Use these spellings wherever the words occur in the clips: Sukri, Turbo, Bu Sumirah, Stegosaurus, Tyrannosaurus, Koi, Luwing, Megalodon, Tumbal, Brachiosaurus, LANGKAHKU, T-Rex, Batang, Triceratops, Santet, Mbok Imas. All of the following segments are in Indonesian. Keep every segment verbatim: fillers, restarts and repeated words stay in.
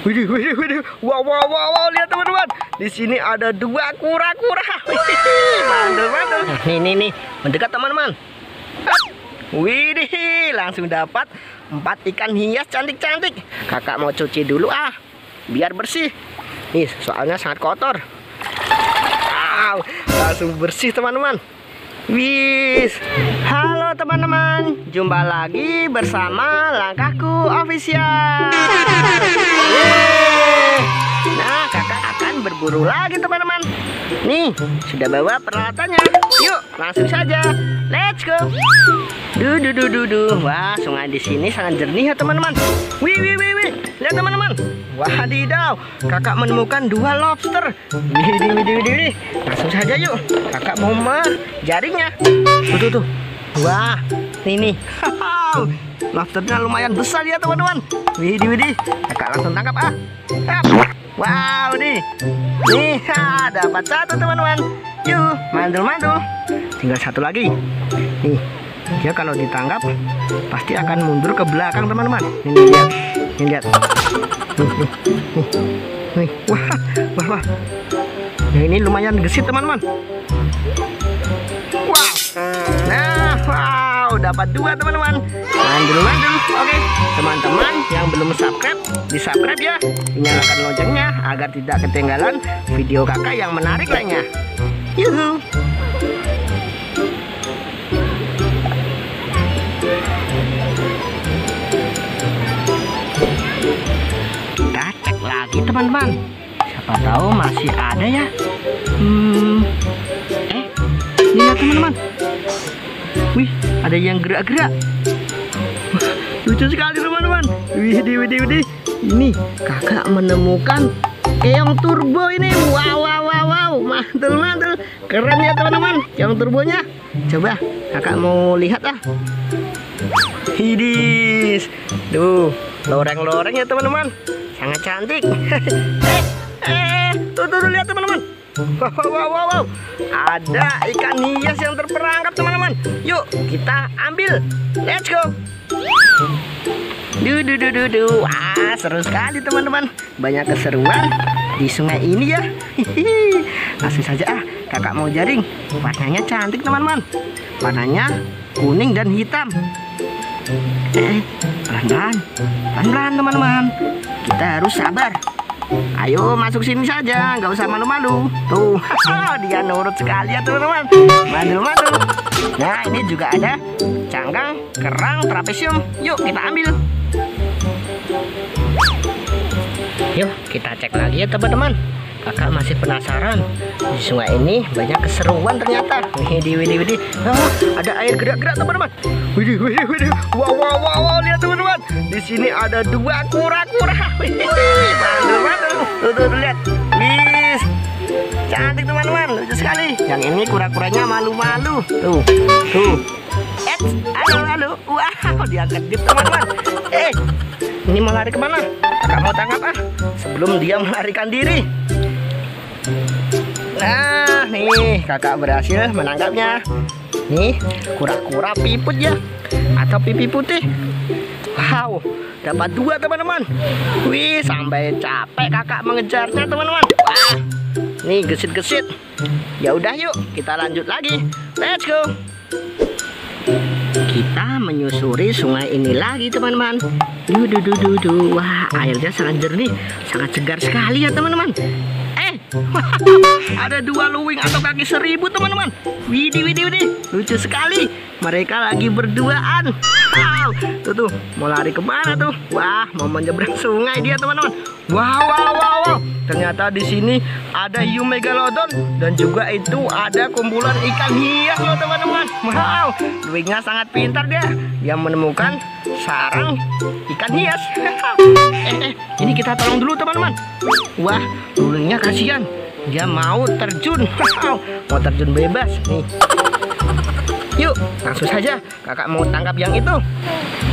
Widih, widih, widih. Wow, wow, wow, wow. Lihat teman-teman. Di sini ada dua kura-kura. Mantap, mantap. Nih, nih, nih. Mendekat teman-teman. Widih, langsung dapat empat ikan hias cantik-cantik. Kakak mau cuci dulu ah, biar bersih. Nih, soalnya sangat kotor. Wow, langsung bersih teman-teman. Wis, halo teman-teman, jumpa lagi bersama Langkahku Official. Yeay. Nah, kakak akan berburu lagi teman-teman. Nih, sudah bawa peralatannya. Yuk, langsung saja. Let's go. Duh, duh, duh, duh, duh. Wah, sungai di sini sangat jernih ya teman-teman. Wih, wih, wih, wih. Lihat teman-teman. Wadidaw, kakak menemukan dua lobster. Widih, widih, widih, widih. Langsung saja yuk. Kakak mau menjaringnya. Tuh, tuh, tuh. Wah, ini nih. Lobsternya lumayan besar ya teman-teman. Widih, widih. Kakak langsung tangkap ah. Wow, nih. Nih, dapat satu teman-teman. Yuk, mantul-mantul. Tinggal satu lagi. Nih, dia kalau ditangkap pasti akan mundur ke belakang teman-teman. Nih, lihat. Nih, lihat. Nih, nih, nih, nih. Wah, wah, wah. Nah, ini lumayan gesit teman-teman. Wow. Nah, wow, dapat dua teman-teman. Mantul-mantul. Oke, teman-teman yang belum subscribe, di subscribe ya. Nyalakan loncengnya agar tidak ketinggalan video kakak yang menarik lainnya. Yuhu. Lagi teman-teman, siapa tahu masih ada ya. Hmm, eh, lihat teman-teman. Wih, ada yang gerak-gerak. Lucu sekali teman-teman. Wih, di, di, di. Ini kakak menemukan keong turbo ini. Wow, wow, wow, wow. Mantul, mantul. Keren ya teman-teman. Keong turbonya. Coba kakak mau lihat ah. Hidis. Tuh, loreng-loreng ya teman-teman. Sangat cantik. eh, eh, tuh, tuh, tuh lihat teman-teman. Wow, wow, wow, wow. Ada ikan hias yang terperangkap teman-teman. Yuk kita ambil. Let's go. Duh, duh, duh, duh, duh. Wah, seru sekali teman-teman. Banyak keseruan di sungai ini ya. Hihihi. Langsung saja ah, kakak mau jaring. Warnanya cantik teman-teman. Warnanya kuning dan hitam. Eh, pelan-pelan, pelan-pelan teman-teman. Kita harus sabar. Ayo masuk sini saja, nggak usah malu-malu. Tuh, dia nurut sekali ya teman-teman. Malu-malu. Nah, ini juga ada cangkang kerang trapesium. Yuk kita ambil. Yuk kita cek lagi ya teman-teman. Kakak masih penasaran. Di sungai ini banyak keseruan ternyata. Widih, widih, widih. Oh, ada air gerak-gerak teman-teman. Widih, widih, widih. Wow, wow, wow, wow. Lihat teman-teman. Di sini ada dua kura-kura. Widih, mantul, mantul. Tuh, tuh, tuh, lihat. Wih, cantik teman-teman. Lucu sekali. Yang ini kura-kuranya malu-malu. Tuh, tuh. Eh, halo, halo. Wow, dia kedip teman-teman. Eh, ini mau lari kemana? Kakak mau tangkap ah, sebelum dia melarikan diri. Nah, nih kakak berhasil menangkapnya. Nih, kura-kura piput ya, atau pipi putih. Wow, dapat dua teman-teman. Wih, sampai capek kakak mengejarnya teman-teman. Wah, nih gesit-gesit. Ya udah yuk, kita lanjut lagi. Let's go. Kita menyusuri sungai ini lagi teman-teman. Duh, duh, duh, duh, duh. Wah, airnya sangat jernih, sangat segar sekali ya teman-teman. Ada dua luwing atau kaki seribu teman-teman. Widih, widih, widih. Lucu sekali. Mereka lagi berduaan. Wow. Tuh, tuh. Mau lari kemana tuh? Wah, mau menyeberang sungai dia teman-teman. Wow, wow, wow, wow. Ternyata di sini ada hiu megalodon. Dan juga itu ada kumpulan ikan hias loh teman-teman. Wow. Luwingnya sangat pintar dia. Dia menemukan sarang ikan hias. Eh, eh, ini kita tolong dulu teman-teman. Wah, luwingnya kasihan. Dia mau terjun. Wow. Mau terjun bebas. Nih. Yuk, langsung saja. Kakak mau tangkap yang itu.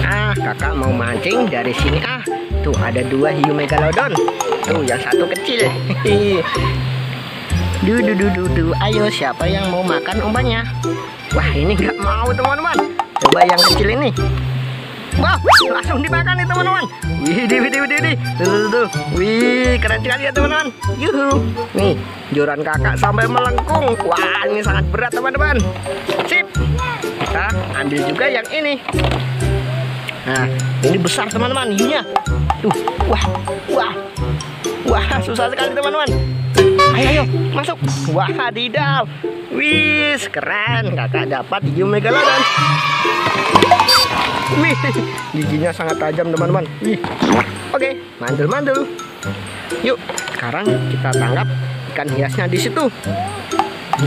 Ah, kakak mau mancing dari sini ah. Tuh, ada dua hiu megalodon. Tuh, yang satu kecil. Duh, duh, duh, duh, duh. Ayo, siapa yang mau makan umpannya? Wah, ini nggak mau teman-teman. Coba yang kecil ini. Wow, langsung dimakan nih teman-teman. Widih, widih, widih, widih. Tuh, tuh, wih, keren sekali ya teman-teman. Yuhu. Nih, joran kakak sampai melengkung. Wah, ini sangat berat teman-teman. Sip. Kita ambil juga yang ini. Nah, ini besar teman-teman hiunya. Tuh, wah, wah. Wah, susah sekali teman-teman. Ayo, ayo, masuk. Wah, wadidaw. Wis, keren. Kakak dapat hiu megalodon. Wih, giginya sangat tajam teman-teman. Wih. Oke, mandul-mandul. Yuk, sekarang kita tangkap ikan hiasnya di situ.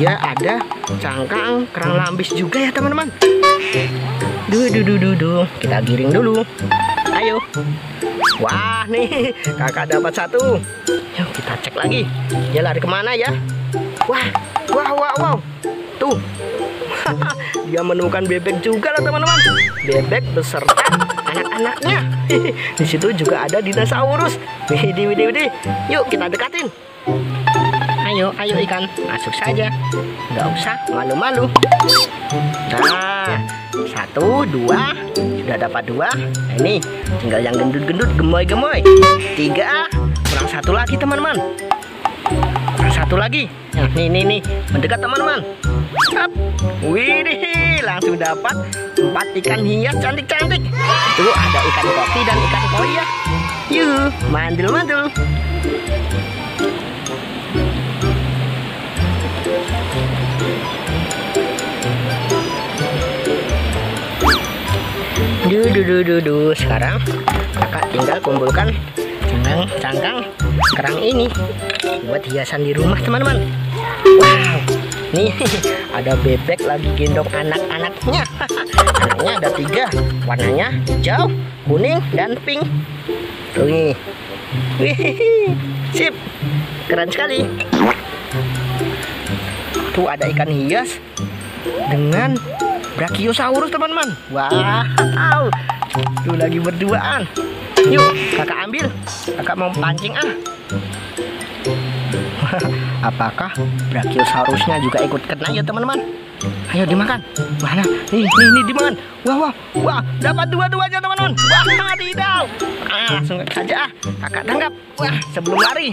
Dia ada cangkang kerang lambis juga ya teman-teman. Duh, duh, duh, duh, duh. Kita giring dulu. Ayo. Wah, nih kakak dapat satu. Yuk kita cek lagi. Dia lari kemana ya? Wah, wah, wah, wow. Tuh. Dia menemukan bebek juga lah teman-teman. Bebek beserta anak-anaknya. Di situ juga ada dinosaurus. Widih, widih, widih. Yuk kita dekatin. Ayo, ayo ikan, masuk saja. Nggak usah malu-malu. Nah, satu, dua. Sudah dapat dua. Nah, ini tinggal yang gendut-gendut, gemoy-gemoy. Tiga, kurang satu lagi teman-teman. Kurang satu lagi. Nah, nih, nih, nih. Mendekat teman-teman. Widih, langsung dapat empat ikan hias cantik-cantik. Dulu ada ikan koki dan ikan koi ya. Yuh, mandul-mandul. Duh, duh, duh, duh, duh. Sekarang kakak tinggal kumpulkan cangkang-cangkang kerang ini buat hiasan di rumah teman-teman. Wow, nih ada bebek lagi gendong anak-anaknya. Anaknya ada tiga, warnanya hijau, kuning, dan pink. Tuh nih, sip, keren sekali. Tuh ada ikan hias dengan Brachiosaurus teman-teman. Wow, itu lagi berduaan. Yuk kakak ambil. Kakak mau pancing ah. Apakah Brachiosaurusnya juga ikut kena ya teman-teman? Ayo dimakan. Mana? Nih, nih, nih dimakan. Wah, wah, wah. Dapat dua-duanya teman-teman. Wah, tidak. Ah, langsung saja ah. Kakak tangkap. Wah, sebelum lari.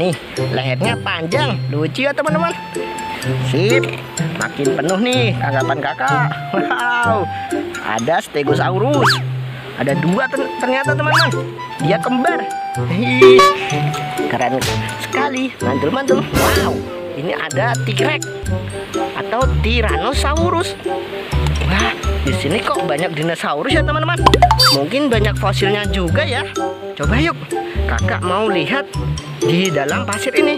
Nih, lehernya panjang. Lucu ya teman-teman. Sip, makin penuh nih tanggapan kakak. Wow, ada Stegosaurus. Ada dua ternyata teman-teman. Dia kembar. Hih, keren sekali. Mantul-mantul. Wow, ini ada T-Rex atau Tyrannosaurus. Wah, di sini kok banyak dinosaurus ya teman-teman. Mungkin banyak fosilnya juga ya. Coba yuk, kakak mau lihat di dalam pasir ini.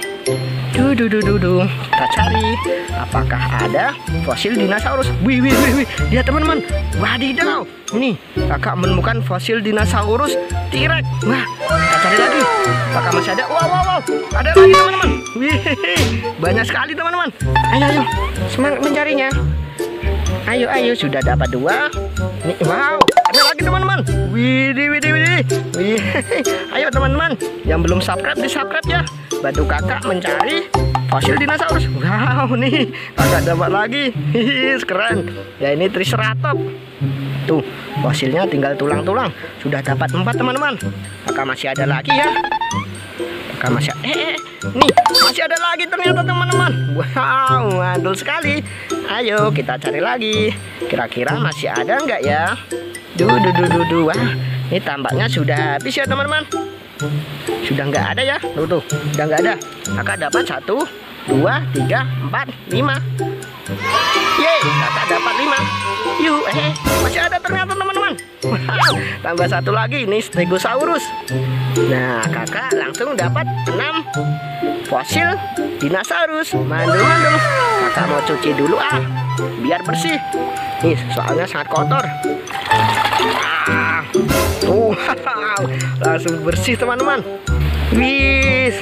Duh, duh, duh, duh, duh. Kita cari apakah ada fosil dinosaurus. Wih, wih, wih, wih. Dia teman-teman. Wadidaw. Ini kakak menemukan fosil dinosaurus T-Rex. Wah, kita cari lagi. Apakah masih ada? Wow, wow, wow. Ada lagi teman-teman. Wih, banyak sekali teman-teman. Ayo, ayo. Semangat mencarinya. Ayo, ayo. Sudah dapat dua. Ini, wow. Ada lagi teman-teman. Widih, widih, widih. Wih. Ayo teman-teman. Yang belum subscribe, di-subscribe ya. Bantu kakak mencari fosil dinosaurus. Wow, nih kakak dapat lagi. Hihi, keren. Ya ini Triceratops. Tuh, fosilnya tinggal tulang-tulang. Sudah dapat empat teman-teman. Kakak masih ada lagi ya. Kakak masih ada. Eh, eh, nih masih ada lagi ternyata teman-teman. Wow, mandul sekali. Ayo kita cari lagi. Kira-kira masih ada nggak ya? Duh, duh, duh, duh, duh. Wah, ini tampaknya sudah habis ya teman-teman. Sudah nggak ada ya. Tuh, tuh. Sudah nggak ada. Kakak dapat satu, dua, tiga, empat, lima. Yeay, kakak dapat lima. Yuh, eh, masih ada ternyata teman-teman. Wow, tambah satu lagi. Ini Stegosaurus. Nah, kakak langsung dapat enam fosil dinosaurus. Mandul-mandul. Kakak mau cuci dulu ah, biar bersih. Nih, soalnya sangat kotor. Ah, tuh, wow, langsung bersih teman-teman. Wis,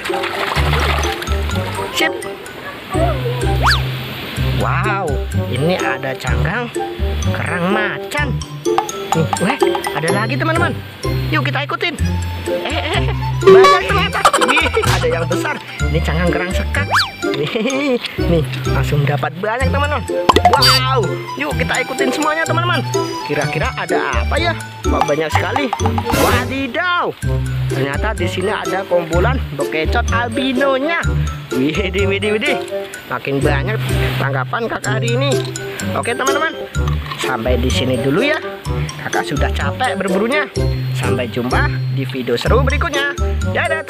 sip. Wow, ini ada cangkang kerang macan. Nih, weh, ada lagi teman-teman. Yuk kita ikutin. Eh, eh, banyak ternyata. Wih, ada yang besar. Ini cangkang kerang sekak. Nih, langsung dapat banyak teman-teman. Wow, yuk kita ikutin semuanya teman-teman. Kira-kira ada apa ya? Wah, banyak sekali. Wadidaw, ternyata di sini ada kumpulan bekecot albinonya. Widih, widih, widih. Makin banyak tangkapan kakak hari ini. Oke teman-teman, sampai di sini dulu ya. Kakak sudah capek berburunya. Sampai jumpa di video seru berikutnya. Dadah.